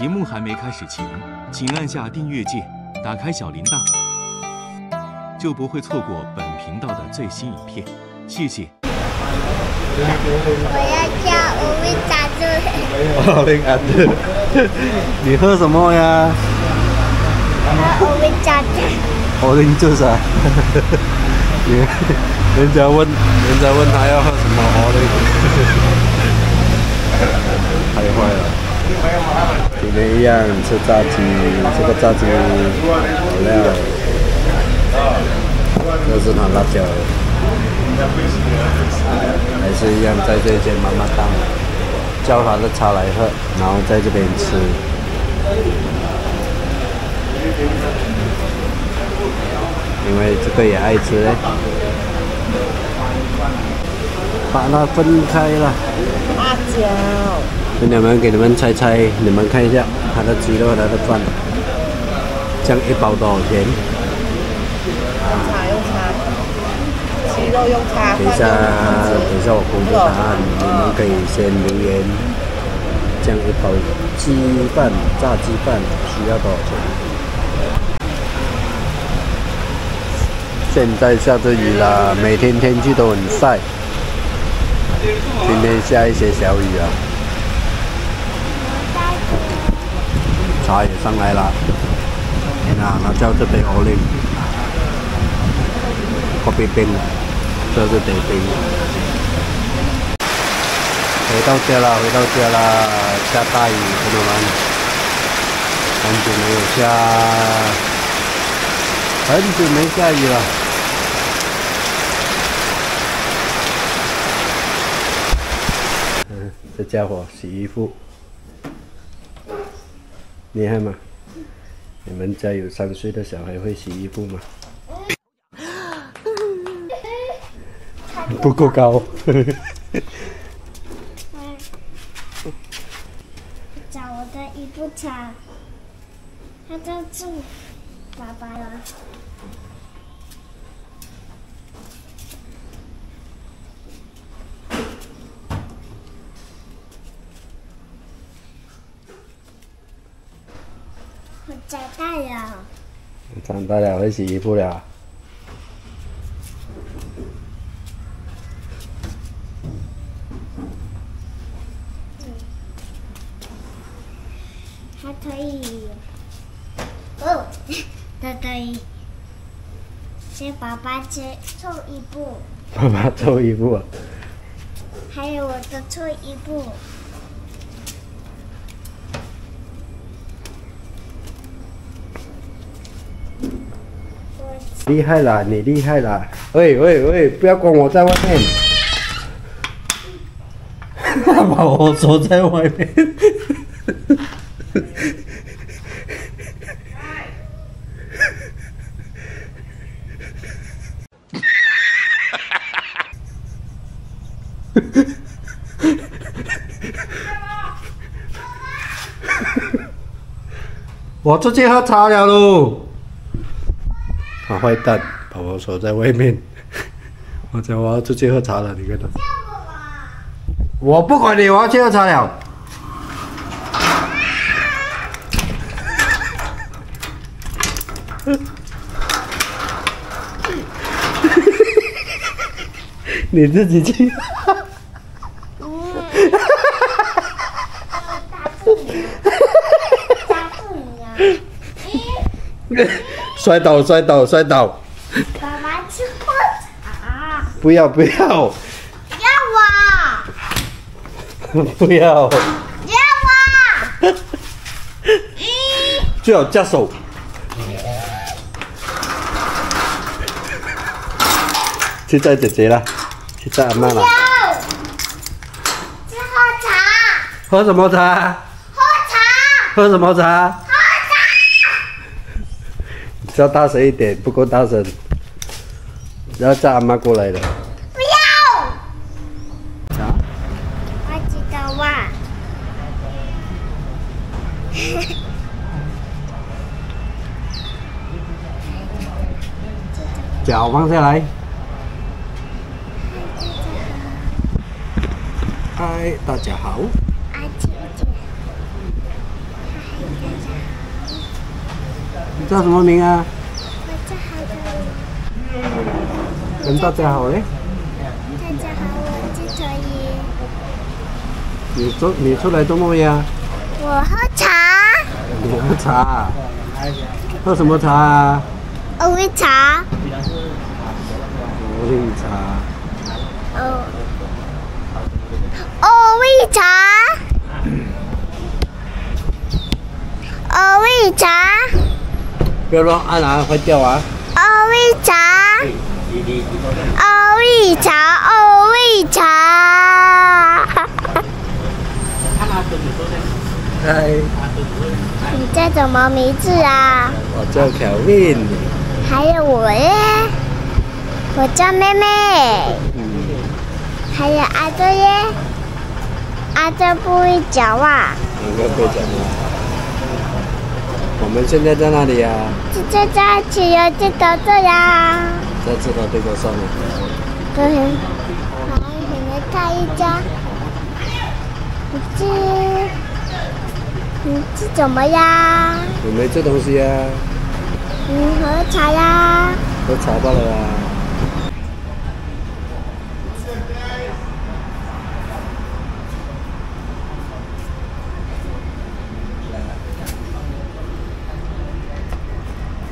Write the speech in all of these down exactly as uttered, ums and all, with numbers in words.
节目还没开始前，请按下订阅键，打开小铃铛，就不会错过本频道的最新影片。谢谢。我要叫我会打字。我会打字。你喝什么呀？喝我会打字。 orange juice 啊，人家问，人家问他要喝什么 orange， 太坏了。今天一样吃炸鸡，这个炸鸡好料，这是他辣椒，还是一样在这间妈妈档，叫他的茶来喝，然后在这边吃。 因为这个也爱吃，把它分开了。辣椒。你们给你们猜猜，你们看一下它的鸡肉、它的饭，这样一包多少钱？用叉用叉，鸡肉用叉。等一下，等一下我公布答案，你们可以先留言。这样一包鸡饭、炸鸡饭需要多少钱？ 现在下着雨啦，每天天气都很晒。今天下一些小雨啊。茶也上来了，你看它叫这杯 orange， 咖啡冰，这是得冰。回到家了，回到家了，下大雨，朋友们，很久没有下。 很久没下雨了，嗯，这家伙洗衣服厉害吗？你们家有三岁的小孩会洗衣服吗？不够高。找我的衣服厂，他在住爸爸了。 我长大了，长大了会洗衣服了。嗯，还可以。哦，还可以。是爸爸吃臭衣服。爸爸臭衣服啊。还有我的臭衣服。 厉害啦，你厉害啦！喂喂喂，不要管我在外面，把我锁在外面。我出去喝茶了喽。 啊、坏蛋，把我锁在外面。我讲我要出去喝茶了，你跟他。我不管你，我要去喝茶了。你自己去。摔倒！摔倒！摔倒！爸爸去喝茶。不要！不要！要我！不要！要我！最好加手。去载姐姐了，去载阿妈了。去喝茶。喝什么茶？喝茶。喝什么茶？ 要大声一点，不够大声。然后叫阿妈过来了。不要。啥、啊？我知道哇。脚放下来。嗨，大家好。啊，姐姐。嗨。叫什么名啊？我叫海德。咁大家好咧。大家好，我叫卓怡。你出你出来做乜嘢啊？我喝茶。你喝茶？喝什么茶啊？乌龙茶。乌龙茶。哦。乌龙茶。 哦，喂茶！不要乱按啊，快掉啊！哦，喂茶！哦，喂茶！哦，喂茶！嗨！你叫什么名字啊？我叫 Kevin。还有我耶，我叫妹妹。嗯。还有阿周耶，阿周不会讲话。应该会讲话。 我们现在在哪里呀、啊？现在在企鹅镜头这呀。在这个这个上面。对。来，我们看一下。你这，你这怎么呀？我没吃东西呀、啊。你喝茶呀？喝茶罢了啊。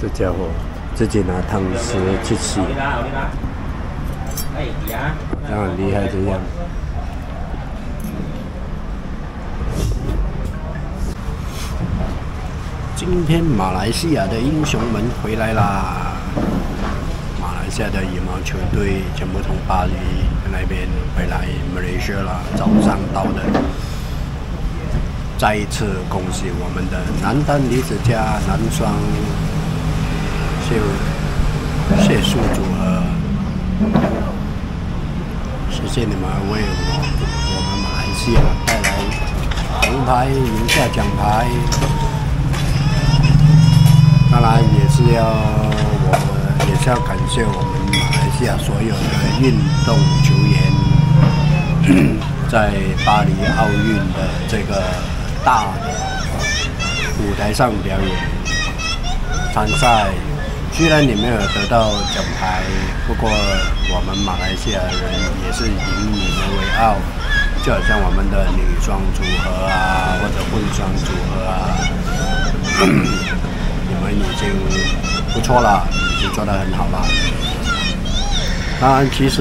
这家伙自己拿汤匙去洗，好像很厉害这样。今天马来西亚的英雄们回来啦！马来西亚的羽毛球队全部从巴黎那边回来马来西亚了，早上到的。再一次恭喜我们的男单李子嘉、男双。 就谢谢组合，谢谢你们为我我们马来西亚带来铜牌、赢下奖牌，当然也是要我也是要感谢我们马来西亚所有的运动球员，在巴黎奥运的这个大的舞台上表演参赛。 虽然你没有得到奖牌，不过我们马来西亚人也是以你们为傲，就好像我们的女双组合啊，或者混双组合啊，你们已经不错了，已经做得很好了。当然，其实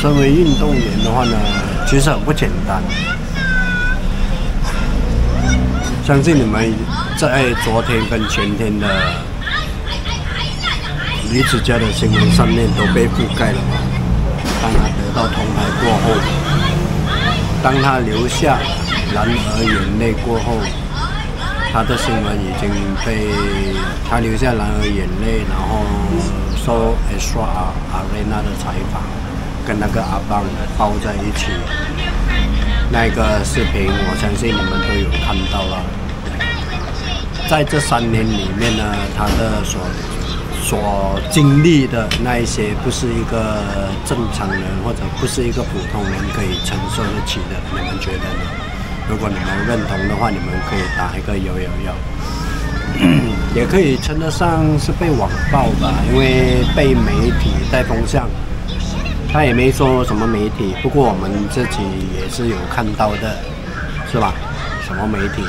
身为运动员的话呢，其实很不简单。相信你们在昨天跟前天的。 李子嘉的新闻上面都被覆盖了。当他得到铜牌过后，当他流下男儿眼泪过后，他的新闻已经被他流下男儿眼泪，然后受 Astra Arena 的采访，跟那个阿邦抱在一起，那个视频我相信你们都有看到了。在这三年里面呢，他的所 所经历的那一些，不是一个正常人或者不是一个普通人可以承受得起的。你们觉得呢？如果你们认同的话，你们可以打一个幺幺幺，也可以称得上是被网暴吧，因为被媒体带风向。他也没说什么媒体，不过我们自己也是有看到的，是吧？什么媒体？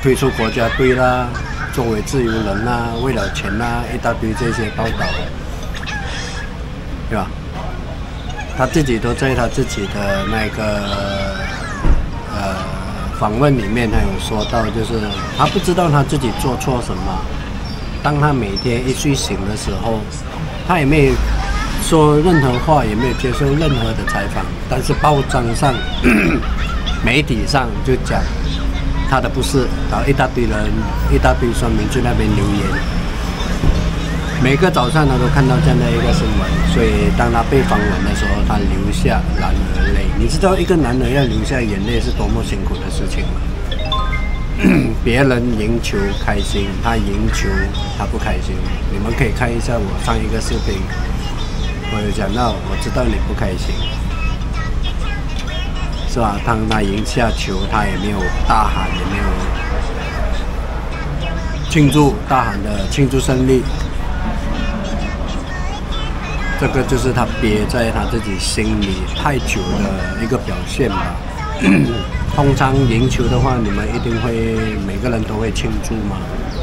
退出国家队啦。 作为自由人啊，为了钱啊，一大堆这些报道，对吧？他自己都在他自己的那个呃访问里面，他有说到，就是他不知道他自己做错什么。当他每天一睡醒的时候，他也没有说任何话，也没有接受任何的采访，但是报章上、媒体上就讲。 他的不是，然后一大堆人，一大堆酸民去那边留言。每个早上他都看到这样的一个新闻，所以当他被访问的时候，他流下男儿泪。你知道一个男人要流下眼泪是多么辛苦的事情吗？别人赢球开心，他赢球他不开心。你们可以看一下我上一个视频，我有讲到，我知道你不开心。 是吧？当他赢下球，他也没有大喊，也没有庆祝，大喊的庆祝胜利。这个就是他憋在他自己心里太久的一个表现吧。通常赢球的话，你们一定会每个人都会庆祝嘛，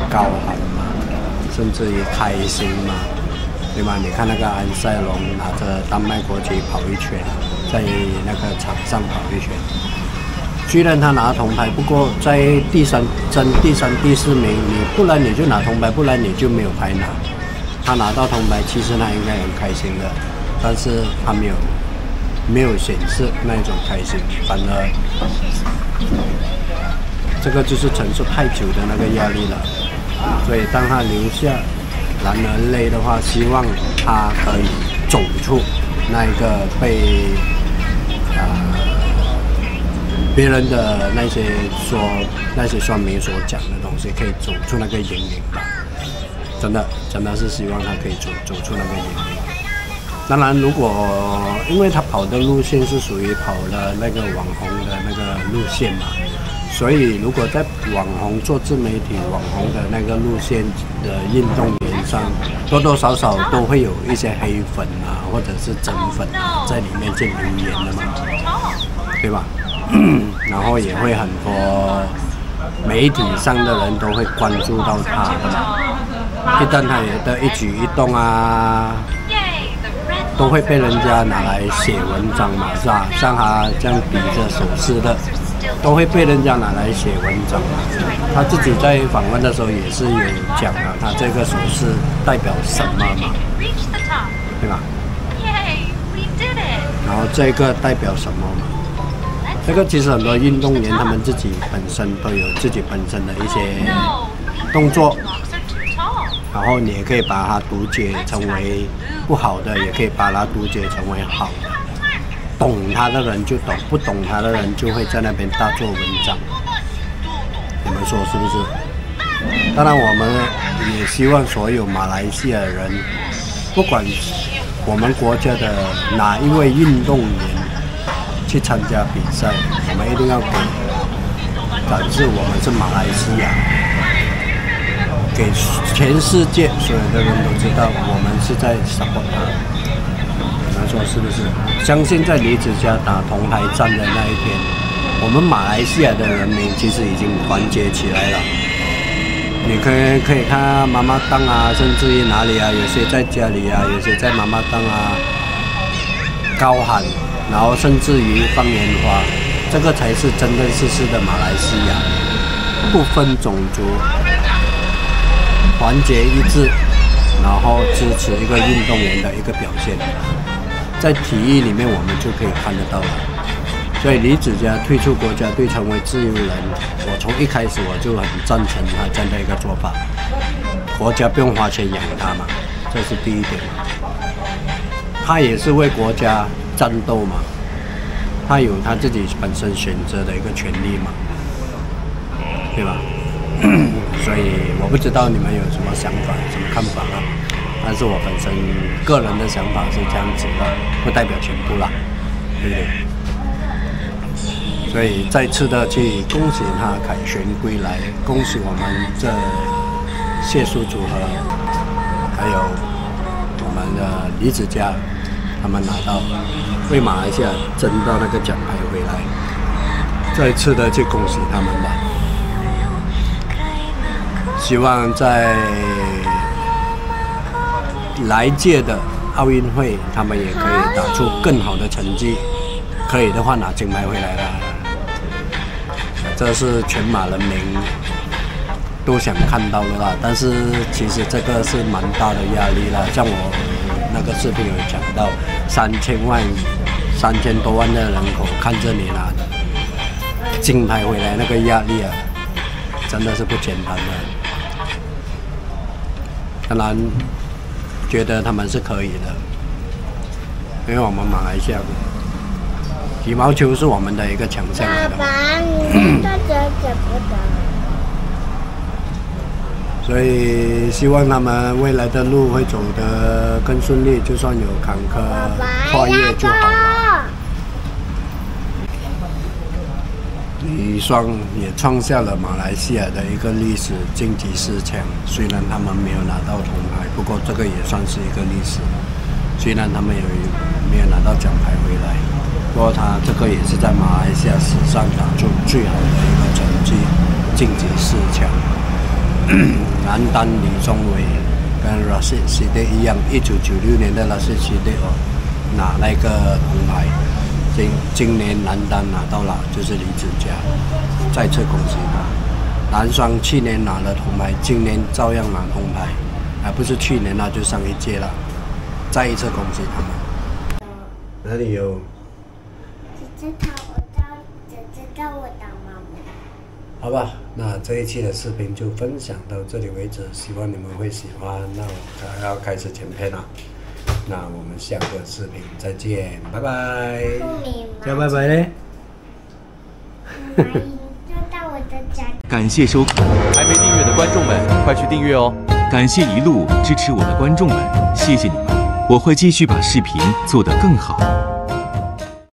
高喊嘛，甚至于开心嘛，对吗？你看那个安塞龙拿着丹麦国旗跑一圈，在那个场上跑一圈。虽然他拿铜牌，不过在第三、争第三、第四名，你不然你就拿铜牌，不然你就没有牌拿。他拿到铜牌，其实他应该很开心的，但是他没有。 没有显示那一种开心，反而这个就是承受太久的那个压力了。所以当他留下男儿泪的话，希望他可以走出那一个被啊、呃、别人的那些说那些酸民所讲的东西，可以走出那个阴影吧。真的，真的是希望他可以走走出那个阴影。 当然，如果因为他跑的路线是属于跑了那个网红的那个路线嘛，所以如果在网红做自媒体网红的那个路线的运动员上，多多少少都会有一些黑粉啊，或者是真粉啊，在里面进行留言的嘛，对吧？然后也会很多媒体上的人都会关注到他的嘛，一旦他的一举一动啊。 都会被人家拿来写文章嘛，是吧？像他这样比着手势的，都会被人家拿来写文章嘛。他自己在访问的时候也是有讲啊，他这个手势代表什么嘛，对吧？然后这个代表什么嘛？这个其实很多运动员他们自己本身都有自己本身的一些动作。 然后你也可以把它读解成为不好的，也可以把它读解成为好的。懂它的人就懂，不懂它的人就会在那边大做文章。你们说是不是？当然，我们也希望所有马来西亚人，不管我们国家的哪一位运动员去参加比赛，我们一定要给展示我们是马来西亚。 给全世界所有的人都知道，我们是在 support 他。你们说是不是？相信在李子嘉打铜牌战的那一天，我们马来西亚的人民其实已经团结起来了。你可以可以看妈妈档啊，甚至于哪里啊，有些在家里啊，有些在妈妈档啊，高喊，然后甚至于放烟花，这个才是真真实实的马来西亚，不分种族。 团结一致，然后支持一个运动员的一个表现，在体育里面我们就可以看得到了。所以李子嘉退出国家队成为自由人，我从一开始我就很赞成他这样的一个做法。国家不用花钱养他嘛，这是第一点。他也是为国家战斗嘛，他有他自己本身选择的一个权利嘛，对吧？所以我不知道你们有什么想法、什么看法啊？但是我本身个人的想法是这样子的，不代表全部啦，对不对？所以再次的去恭喜他凯旋归来，恭喜我们这谢叔组合，还有我们的李子嘉，他们拿到为马来西亚争到那个奖牌回来，再次的去恭喜他们吧。 希望在来届的奥运会，他们也可以打出更好的成绩。可以的话，拿金牌回来啦。这是全马人民都想看到的啦。但是其实这个是蛮大的压力啦。像我那个视频有讲到，三千万、三千多万的人口看着你拿金牌回来，那个压力啊，真的是不简单的。 当然，觉得他们是可以的，因为我们马来西亚羽毛球是我们的一个强项来的。爸爸，你大家怎么打？所以希望他们未来的路会走得更顺利，就算有坎坷，跨越就好了。余双也创下了马来西亚的一个历史晋级四强。虽然他们没有拿到铜牌，不过这个也算是一个历史。虽然他们有没有拿到奖牌回来，不过他这个也是在马来西亚史上打出最好的一个成绩，晋级四强。男单李宗伟跟 Rasheed Siddiq 一样，一九九六年的 Rasheed Siddiq 哦拿那个铜牌。 今今年男单拿到了，就是李子嘉，再次恭喜他。男双去年拿了铜牌，今年照样拿铜牌，而不是去年那就上一届了，再一次恭喜他们。哪里有？只知道我打，只知道我打妈妈。好吧，那这一期的视频就分享到这里为止，希望你们会喜欢。那我要开始剪片了。 那我们下个视频再见，拜拜。要拜拜嘞。感谢收看，还没订阅的观众们，快去订阅哦！感谢一路支持我的观众们，谢谢你们，我会继续把视频做得更好。